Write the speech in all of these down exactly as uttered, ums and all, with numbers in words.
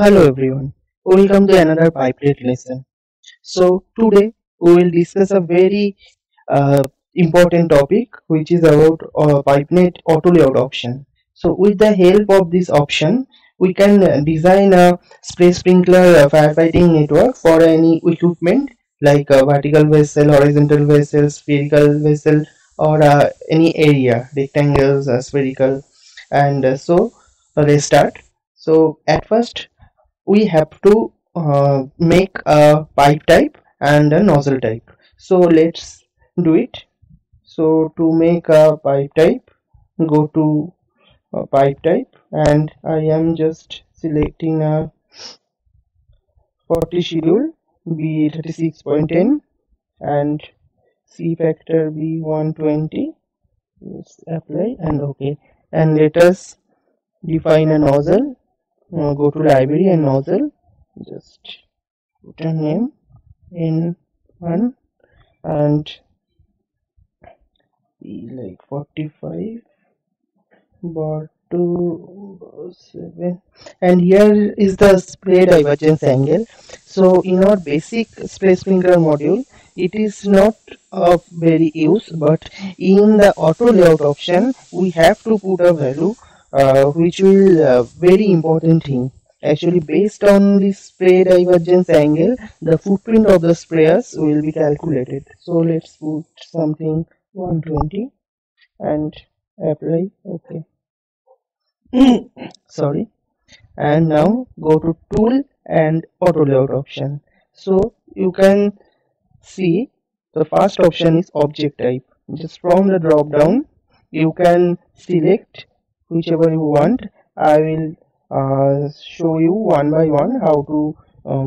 Hello everyone, welcome to another PIPENET lesson. So today we will discuss a very uh, important topic, which is about uh, PIPENET AUTOLAYOUT option. So with the help of this option, we can design a spray sprinkler firefighting network for any equipment like a vertical vessel, horizontal vessel, spherical vessel, or uh, any area, rectangles, uh, spherical, and uh, so uh, let's start. So at first we have to uh, make a pipe type and a nozzle type. So let's do it. So to make a pipe type, go to uh, pipe type, and I am just selecting a forty schedule b thirty-six point ten and c factor b one twenty. Let's apply and okay, and let us define a nozzle. Uh, go to library and nozzle, just put a name in one and be like forty-five bar two bar seven, and here is the spray divergence angle. So in our basic spray sprinkler module, it is not of very use, but in the auto layout option we have to put a value Uh, which will uh, very important thing. Actually, based on this spray divergence angle, the footprint of the sprayers will be calculated. So let's put something one twenty and apply. Okay. Sorry. And now go to tool and auto layout option. So you can see the first option is object type. Just from the drop down you can select whichever you want. I will uh, show you one by one how to uh,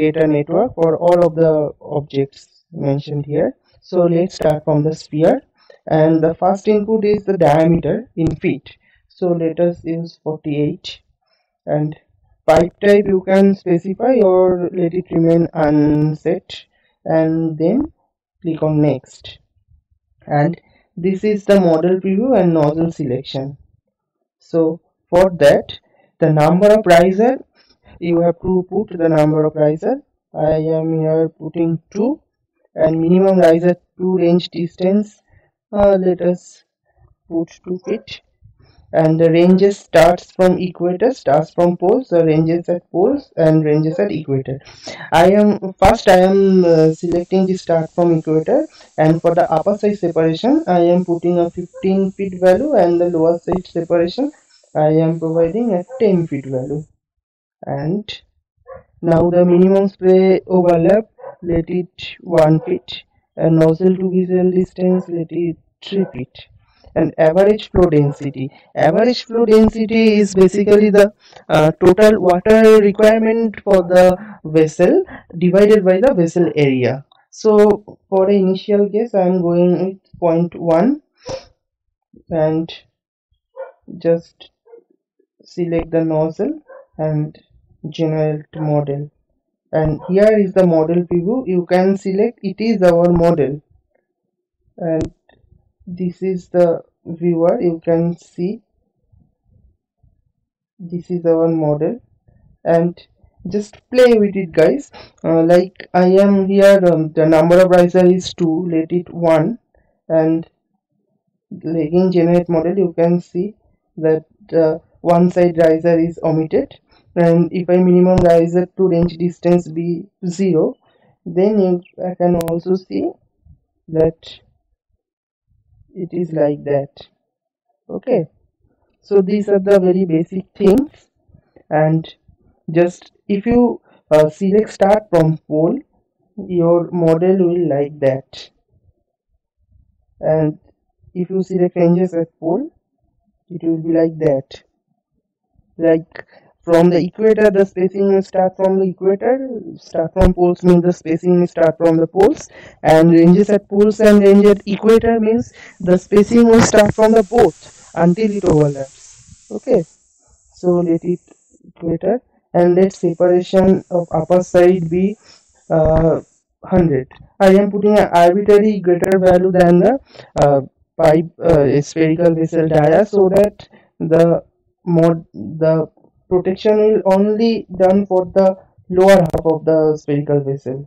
get a network for all of the objects mentioned here. So let's start from the sphere, and the first input is the diameter in feet. So let us use forty-eight, and pipe type you can specify or let it remain unset, and then click on next. And this is the model preview and nozzle selection. So for that, the number of riser, you have to put the number of riser. I am here putting two, and minimum riser to range distance, uh, let us put two feet, and the ranges starts from equator, starts from poles, the ranges at poles and ranges at equator. I am first I am uh, selecting the start from equator, and for the upper side separation I am putting a fifteen feet value, and the lower side separation I am providing a ten feet value. And now the minimum spray overlap, let it one feet, and nozzle to visual distance, let it three feet. And average flow density. Average flow density is basically the uh, total water requirement for the vessel divided by the vessel area. So for the initial guess, I am going with zero point one, and just select the nozzle and generate model. And here is the model preview. You can select it is our model, and this is the viewer. You can see this is our model, and just play with it, guys. Uh, like I am here, um, the number of riser is two, let it one, and again generate model. You can see that uh, one side riser is omitted, and if I minimum riser to range distance be zero, then you I can also see that it is like that. Okay, so these are the very basic things. And just if you uh, select start from pole, your model will like that, and if you select ranges at pole, it will be like that. Like from the equator, the spacing will start from the equator, start from poles means the spacing will start from the poles, and ranges at poles and range at equator means the spacing will start from the both until it overlaps. Okay, so let it equator, and let separation of upper side be uh, one hundred. I am putting an arbitrary greater value than the uh, pipe uh, spherical vessel dia, so that the mod the protection will only done for the lower half of the spherical vessel.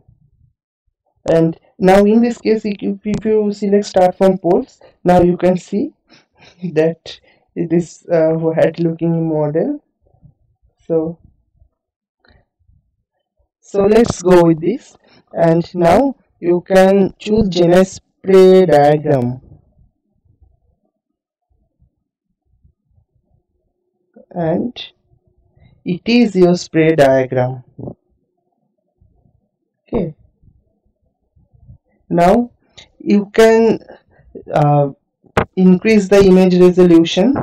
And now in this case, if you, if you select start from poles, now you can see that it is a uh, wet looking model. So so let's go with this. And now you can choose Jenner's spray diagram, and it is your spray diagram. Okay, now you can uh, increase the image resolution.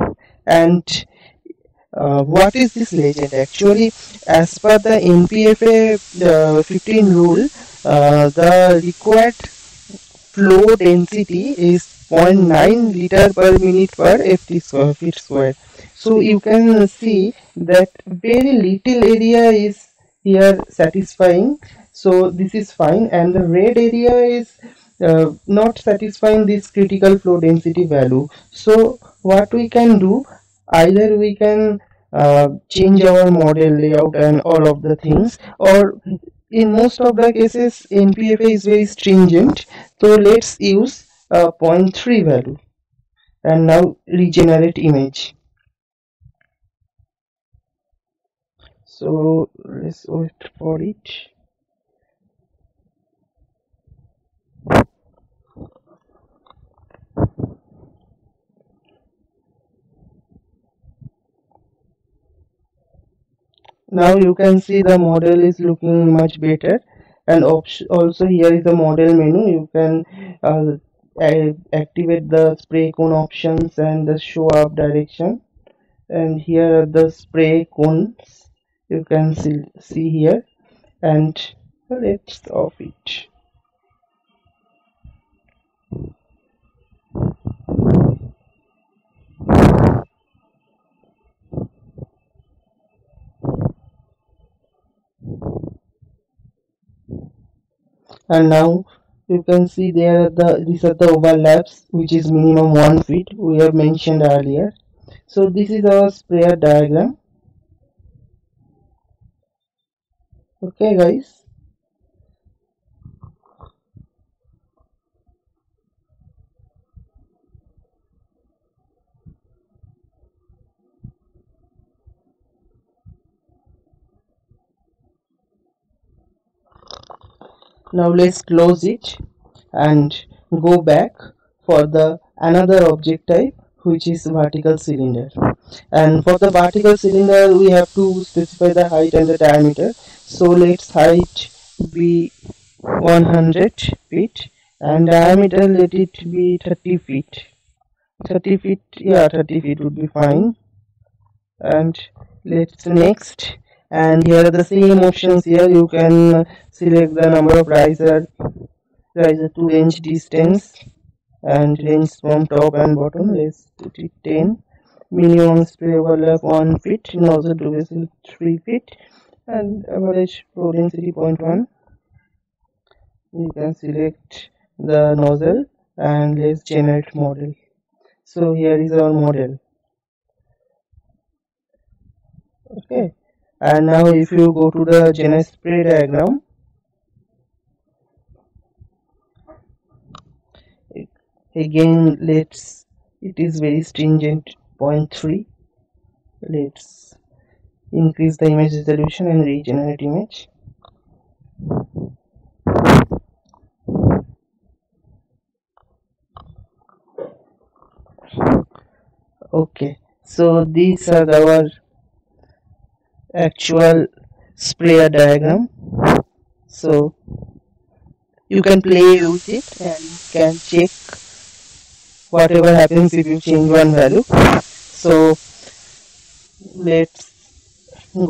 And uh, what is this legend? Actually, as per the N P F A uh, fifteen rule, uh, the required flow density is zero point nine liter per minute per f feet square. So you can see that very little area is here satisfying, so this is fine, and the red area is Uh, not satisfying this critical flow density value. So what we can do, either we can uh, change our model layout and all of the things, or in most of the cases N P F A is very stringent, so let's use a zero point three value. And now regenerate image. So let's wait for it. Now you can see the model is looking much better, and also here is the model menu. You can uh, activate the spray cone options and the show up direction, and here are the spray cones. You can see, see here, and let's off it. And now you can see there are the these are the overlaps, which is minimum one feet we have mentioned earlier. So this is our sprayer diagram. Okay guys, now let's close it and go back for the another object type, which is vertical cylinder. And for the vertical cylinder we have to specify the height and the diameter. So let's height be one hundred feet and diameter let it be thirty feet thirty feet. Yeah, thirty feet would be fine. And let's next. And here are the same options. Here you can select the number of riser, riser to range distance, and range from top and bottom. Let's put it ten. Minimum spray overlap one feet, nozzle to vessel three feet, and average flow density zero point one. You can select the nozzle and let's generate model. So here is our model. Okay. And now if you go to the Jenner spray diagram, again let's, it is very stringent, zero point three. Let's increase the image resolution and regenerate image. Okay, so these are our actual sprayer diagram, so you can play with it and can check whatever happens if you change one value. So let's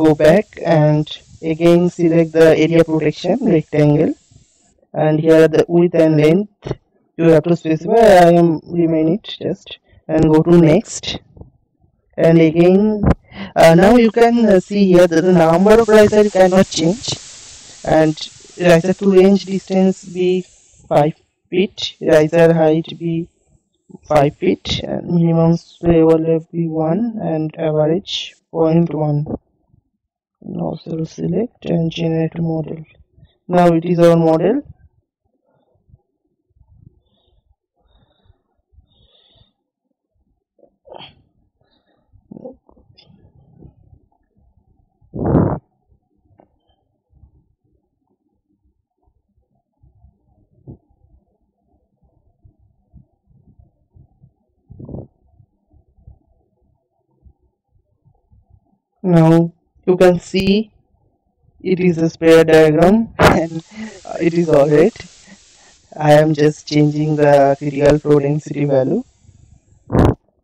go back and again select the area protection rectangle, and here the width and length you have to specify. I am remain it just and go to next. And again Uh, now you can uh, see here that the number of riser cannot change, and riser to range distance be five feet, riser height be five feet, and minimum spray overlap be one and average zero point one. nozzle select and generate model. Now it is our model. Now you can see it is a spray diagram and it is alright. I am just changing the critical flow density value.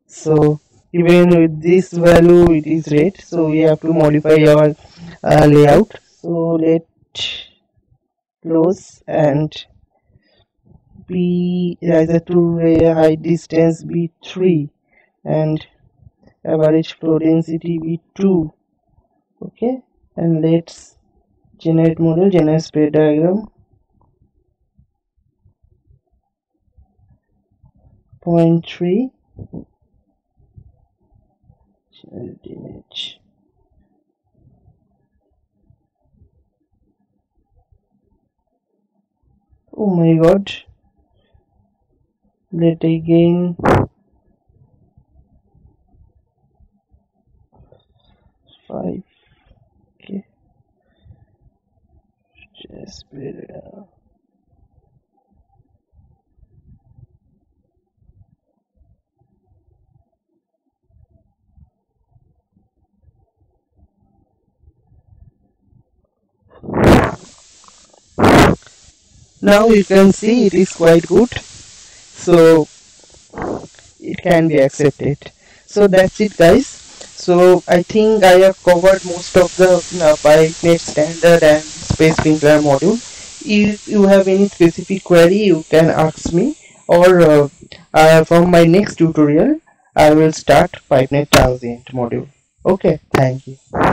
So even with this value it is red. So we have to modify our uh, layout. So let close and B as a two uh, high distance B three and average flow density B two. Okay, and let's generate model, generate spray diagram. Point three generate image. Oh my god, let again five. Okay, just split it out. Now you can see it is quite good, so it can be accepted. So that's it, guys. So I think I have covered most of the uh, PIPENET standard and spray sprinkler module. If you have any specific query, you can ask me, or uh, uh, from my next tutorial I will start PIPENET thousand module. Okay, thank you.